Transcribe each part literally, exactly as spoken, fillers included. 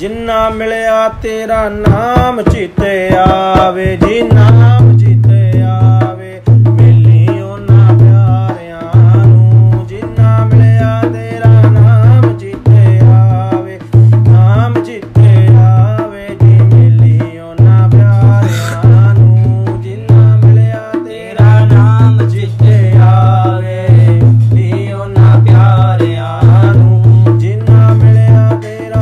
जिन्ना मिलया तेरा नाम चिते आवे, जी नाम चिते आवे, मिलियो ना प्यारियां नू। जिन्ना मिलया तेरा नाम चिते आवे, नाम चिते आवे, जी मिलियो ना प्यारियां नू। जिन्ना मिलया तेरा नाम चिते आवे, मिलियो ना प्यारियां नू। जिन्ना मिलया तेरा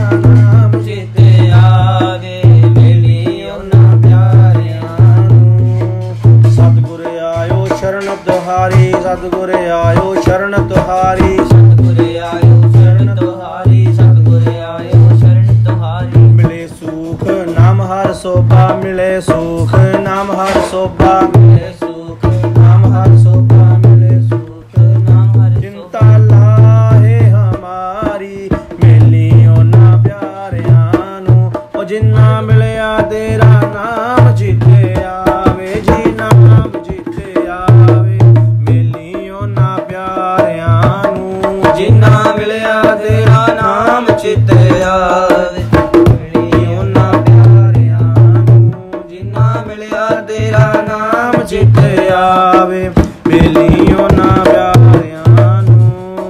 सतगुर आयो शरण तुहारी, सतगुर आयो शरण तुहारी, सतगुर आयो शरण तुहारी। मिले सुख नाम हर शोभा, मिले सुख नाम हर शोभा, मिले सुख नाम हर शोभा, मिले सुख नाम हर। चिंता लाहे हमारी, मिलियो ना प्यारियां नू। ओ जिन्ना मिलया तेरा नाम जीते आवे, जी नाम जीते आवे, जिन्ना मिलया तेरा नाम चिते आवे, मिलियो ना प्यारियां नू। जिन्ना मिलया तेरा नाम चिते आवे, मिलियो ना प्यारियां नू।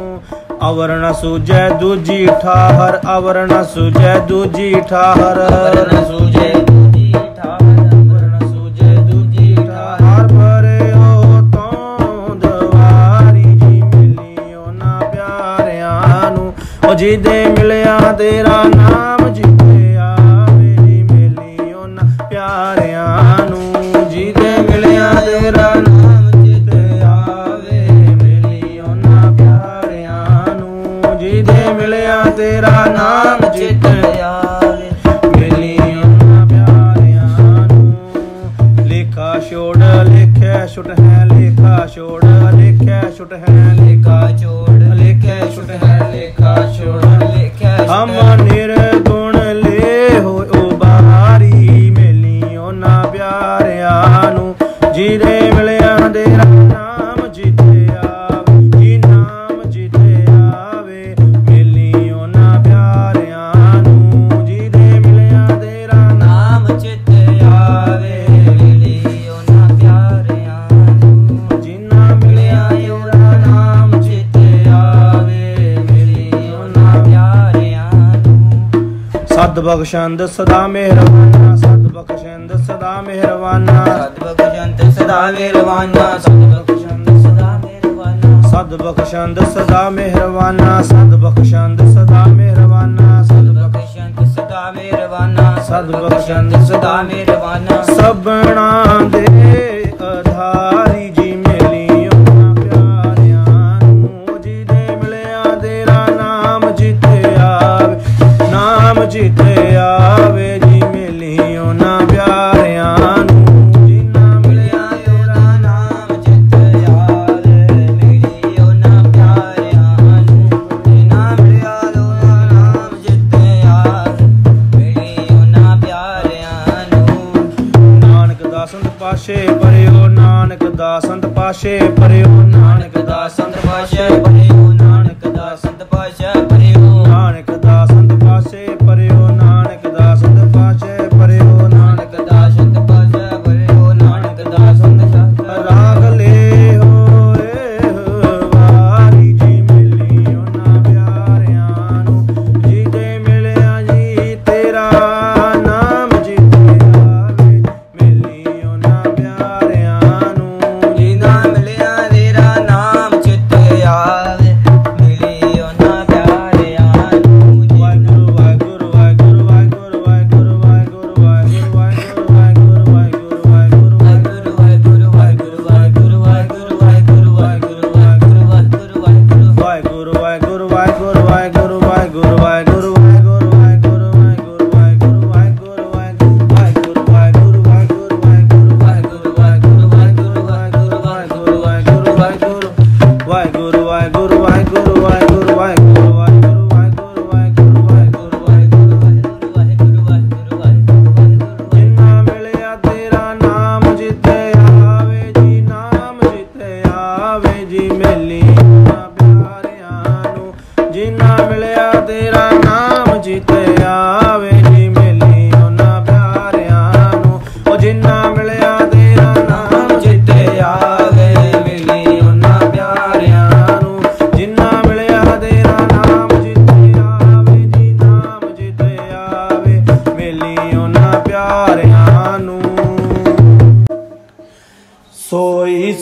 अवर न सूझे दूजी ठाहर, अवर न सूझे दूजी ठाहर, अवर न सूझे दूजी ठाहर, अवर न सूझे दूजी ठाहर। भरे हो तों दवारी, जी मिलियो ना प्यारियां नू। ओ जिदे मिलया तेरा नाम जिते आवे, जी मिलियो ना प्यारियां नू। जिदे मिलया तेरा नाम जिते आवे, मिलियो ना प्यारियां नू। जिदे मिलया तेरा नाम जिते आवे, मिलियो ना प्यारियां नू। लेखा छोड़ लेखे छुट है, लेखा छोड़ लेखे छुट है, लेखा छोड़ लेखे छुट है, लेखा छोड़ लेखे। हम निर्गुण ले हो उबारी, मिलियो ना प्यारियां नू। जिदे मिलया तेरा नाम जिते आवे, जी नाम जिते आवे, मिलियो ना प्यारियां नू। जिदे मिलया तेरा नाम चिते आवे, मिलियो ना प्यारियां नू। जिन्ना मिलया तेरा नाम चिते आवे, मिलियो ना प्यारियां नू। सद बख्शंद सदा मेहरबाना, सद बख्शंद सदा मेहरबाना, सद बख्शंद सदा मेहरबाना, सद बख्शंद सदा मेहरबाना, सद बख्शंद सदा मेहरबाना, सद बख्शंद सदा मेहरबाना, सद बख्शंद सदा मेहरबाना, सद बख्शंद सदा मेहरबाना। सबना दे आधारी, जी मिलियो ना प्यारियां नू। जिदे मिलया तेरा नाम जिते आवे, नाम जिते आवे, जी मिलियो ना प्यारियां नू। जिन्ना मिलया तेरा नाम जिते आवे, मिलियो ना प्यारियां नू। जिन्ना मिलया तेरा नाम जिते आवे, मिलियो ना प्यारियां नू। नानक दा संत पाशे परेओ, नानक दा संत पाशे परेओ, नानक दा संत पाशे परेओ, नानक दा संत पाशे परेओ, नानक दा संत पाशे परेओ, नानक दा संत पाशे परेओ, नानक दा संत पाशे परेओ, नानक दा संत। राग ले होए वारी, जी मिलियो ना प्यारियां नू। जिदे मिलया जी तेरा नाम जिते आवे, मिलियो ना प्यारियां नू। जिन्ना मिलया तेरा नाम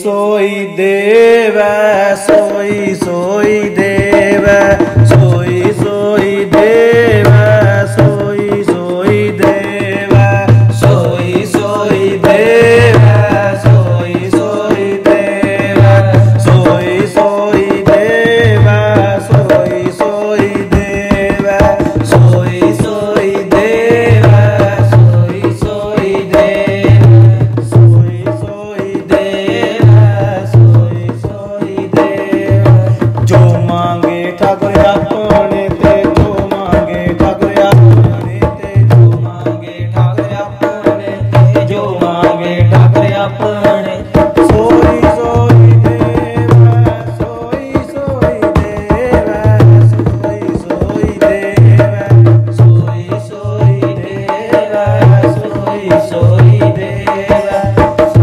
सोई देवै सोई सोई देवै सोई सोई देवै सोई सोई देवै सोई सोई देवै सोई सोई देवै सोई सोई देवै सोई सोई देवै सोई सोई देवै सोई सोई देवै सोई सोई देवै सोई सोई देवै। जो मांगे ठाकुर अपने ते जो मांगे ठाकुर अपने ते जो मांगे ठाकुर अपने ते जो मांगे ठाकुर अपने सोई सोई देवै सोई सोई देवै सोई सोई देवै सोई सोई देवै सोई सोई देवै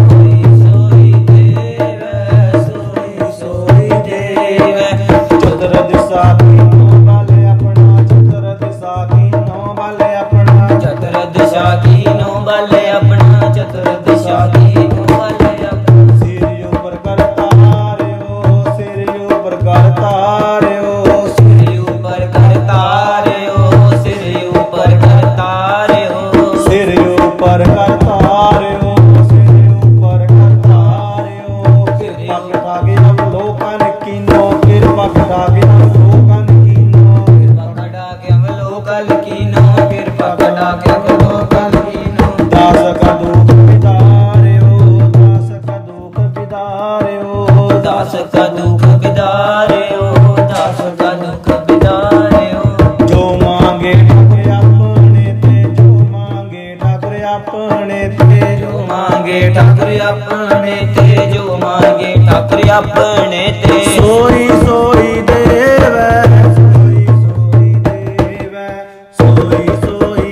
सोई सोई देवै सोई सोई देवै। चतुर दिशा कीनो वाले अपना चतुर दिशा कीनो वाले अपना चतुर दिशा कीनो वाले अपना चतुर दिशा कीनो वाले अपना सिर ऊपर कर तारे हो सिर ऊपर कर तारे हो सिर ऊपर कर तारे हो सिर ऊपर कर तारे हो सिर ऊपर कर तारे हो सिर ऊपर कर तारे हो। कृपा कटा के हम लोकन कीनो कृपा कटा के हम लोकन कीनो कृपा कटा के हम लोकल कीनो कृपा कटा के हम लोकल कीनो दास का दुख बिदारे हो दास का दुख बिदारे हो दास का दुख बिदारे हो दास का दुख बिदारे हो। जो मांगे ठाकुर अपने ते जो मांगे ठाकुर अपने ते जो मांगे ठाकुर अपने ते जो मांगे ठाकुर अपने ते सोई सोई देवै सोई सोई देवै सोई सोई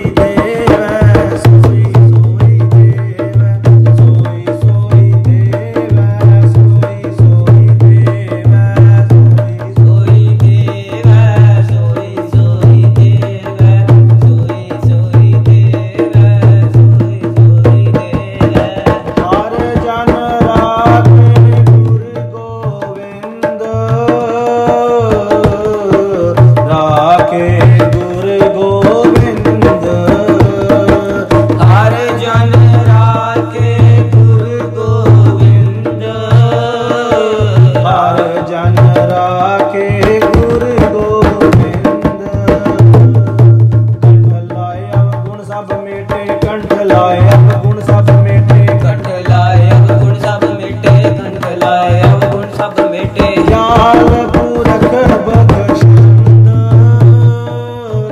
देवै सोई सोई देवै सोई सोई देवै सोई सोई देवै सोई सोई देवै सोई सोई देवै सोई सोई देवै सोई सोई देवै। हर जन राखे गुरु गोविंद राखे गुरु गोविंद हर जन राखे गुरु गोविंद हर जन राखे गुरु गोविंद। कंठ लाए अवगुण सब मिटे कंठ लाए अवगुण सब मिटे कंठ लाए अवगुण सब मिटे कंठ लाए अवगुण सब मिटे। दयाल पुरख बख्शंद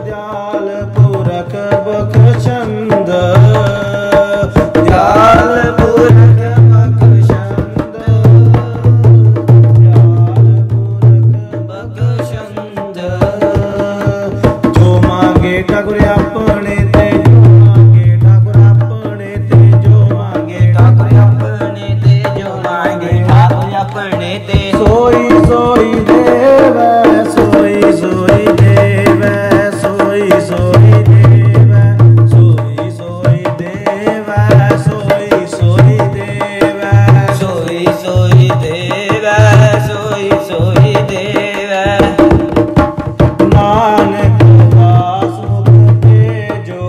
दयाल पुरख बख्शंद दयाल पुरख बख्शंद दयाल पुरख बख्शंद। जो मांगे ठाकुर अपने ते जो मांगे ठाकुर अपने ते जो मांगे ठाकुर अपने ते जो मांगे ठाकुर अपने ते सोई सोई देवै सोई सोई देवै सोई सोई देवै सोई सोई देवै सोई सोई देवै सोई सोई देवै सोई सोई देवै। नानक दास मुख ते जो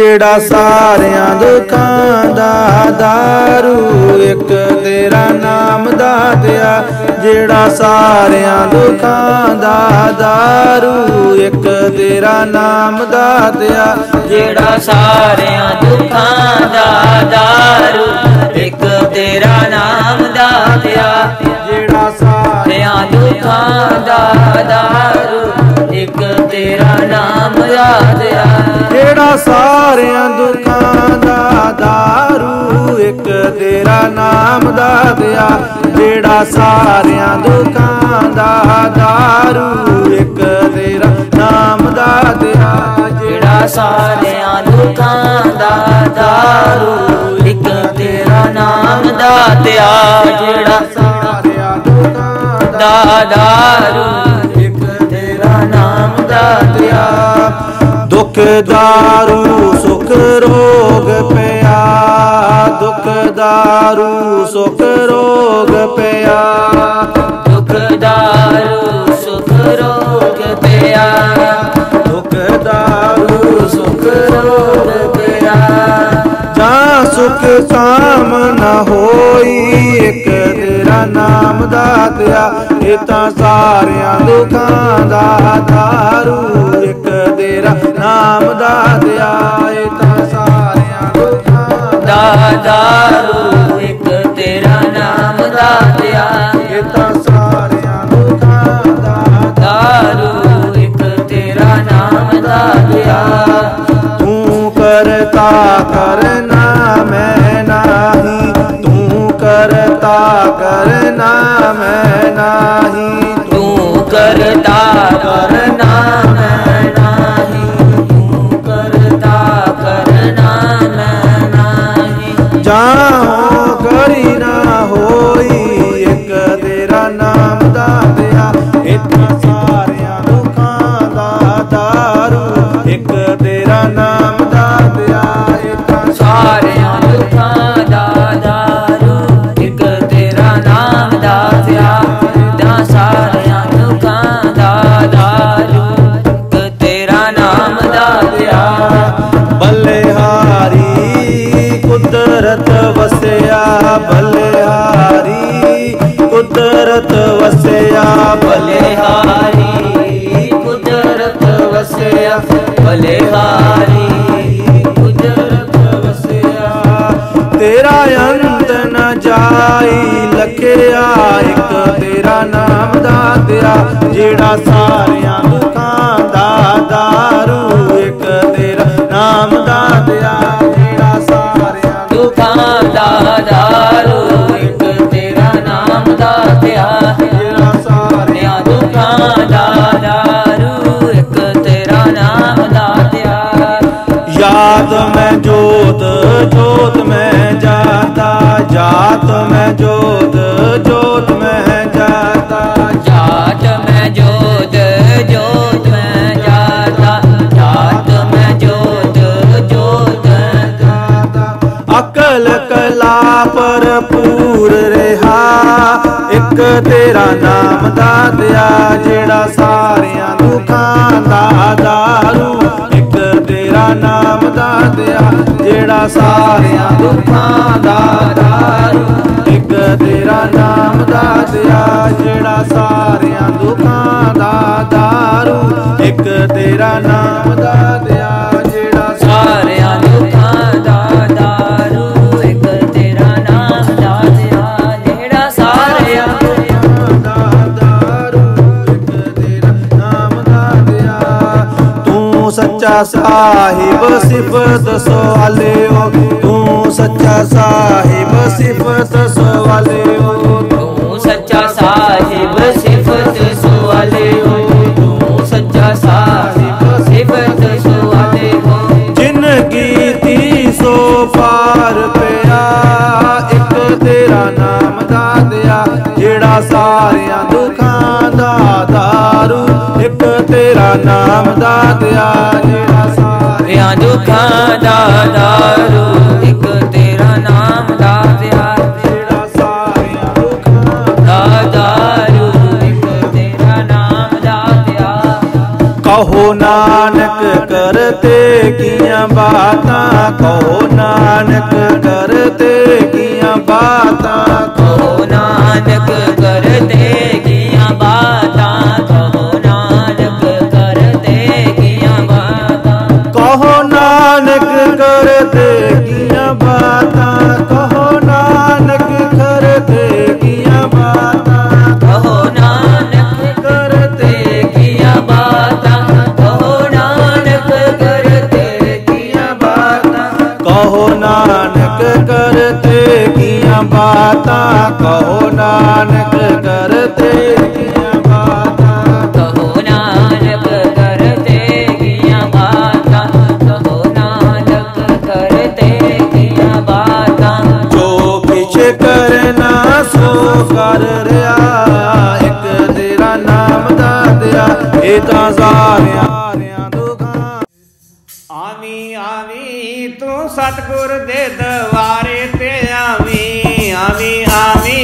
जेड़ा सारिया दुखां दा दारू, एक तेरा नाम दा दया। जेड़ा सारिया दुखां दा दारू, एक तेरा नाम दा दया। जेड़ा सारिया दुखां दा दारू, एक तेरा नाम दा दया। जेड़ा सारिया दुखां दा दारू, एक तेरा नाम दा दया। जेड़ा सारिया दुखां दा दारू, एक तेरा नाम दा दया। जेड़ा सारिया दुखां दा दारू, एक तेरा नाम दा दया। जेड़ा सारिया दुखां दा दारू, एक तेरा नाम दा दया। जेड़ा सारिया दुखां दा दारू, दुख दारू सुख रोग पिया। दुख दारू सुख रोग पिया। दुख दारू सुख रोग पिया। दुख दारू सुख रोग पिया। जा सुख साम न होई, एक तेरा नाम दा दया। इतां सारिया दुखां दा दारू, एक तेरा नाम दा दया। इतां सारिया दुखां दा दारू, एक तेरा नाम दा दया। इतां सारिया दुखां दा दारू, एक तेरा नाम दा दया। तू करता करना मैं नाही, तू करता करना मैं नाही। तू करता करना मैं नाही। तू करता करना मैं नाही। जाओ करी ना होई, एक तेरा नाम दा दया। इतना सारिया दुखां दा दारू, एक तेरा नाम दा दया। इतना सारिया दुखां दा दारू, एक तेरा नाम दा दया। सारिया दुखां दा दारू, एक तेरा नाम दा दया। बल्लेहारी कुदरत वसया। बल्लेहारी कुदरत वसया। बल्लेहारी कुदरत वसया। बल्लेहारी कुदरत वसया। तेरा अंत न जाई लखया, एक तेरा नाम दा दया। जेड़ा सारिया दुखां दा दारू, एक तेरा नाम दा दया। जेड़ा सारिया दुखां दा दारू, एक तेरा नाम दा दया। जेड़ा सारिया दुखां दा दारू, एक तेरा नाम दा दया। याद मैं जोत जोत में जाता। जात मैं जोत जोत में जाता। जात मैं जोत जोत में जाता। जात मैं जोत जोत में जाता। अकल कला पर पूर रहा, एक तेरा नाम दा दया। जेड़ा सारिया दुखां दा दारू, एक तेरा नाम दा दया। जेड़ा सारिया दुखां दा दारू, एक तेरा नाम दा दया। जेड़ा सारिया दुखां दा दारू, एक तेरा नाम दा दया। जेड़ा सारिया दुखां दा दारू, एक तेरा नाम दा दया। जेड़ा सारिया दुखां दा दारू, एक तेरा नाम दा दया। तू सच्चा साहिब सिफत सवाले हो। तू सच्चा साहिब सिफत सवाले हो। तू सच्चा साहिब सिफत सवाले हो। तू सच्चा साहिब सिफत सवाले हो। जिन कीती सो पार पिया, एक तेरा नाम दा दया। जेड़ा सारिया दुखां दा दारू, एक तेरा नाम दा दया। जेड़ा सारिया दुखां दा दारू, एक तेरा नाम दा दया। जेड़ा सारिया दुखां दा दारू, एक तेरा नाम दा दया। कहो नानक नानक करते किया बाता कहो नानक करते किया बाता कहो नानक करते किया बाता कहो नानक करते किया बाता कहो नानक करते किया बाता कहो नानक करते किया बाता कहो नानक करते किया बाता कहो नानक करते किया बाता कहो नानक करते किया बाता कहो नानक करते किया बाता कहो नानक करते किया बाता कहो नानक करते किया बाता जो किछ करना सो कर रिया एक तेरा नाम दा दिया एता सारिया सतगुर दे दवारे ते आवी आवी आवी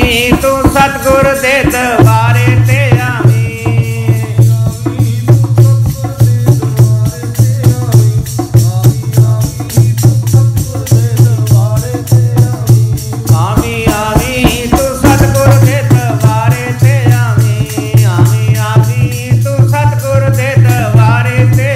तू सतगुर दे दवारे ते आवी आवी आवी तू सतगुर दे दवारे ते आवी आवी आवी तू सतगुर दे दवारे ते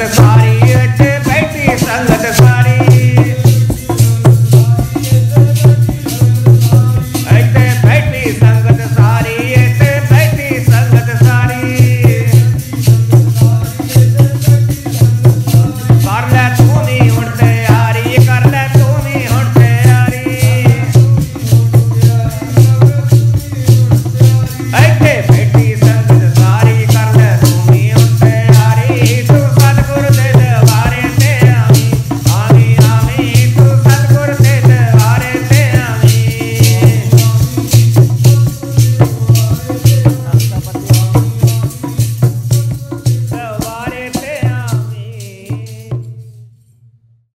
That's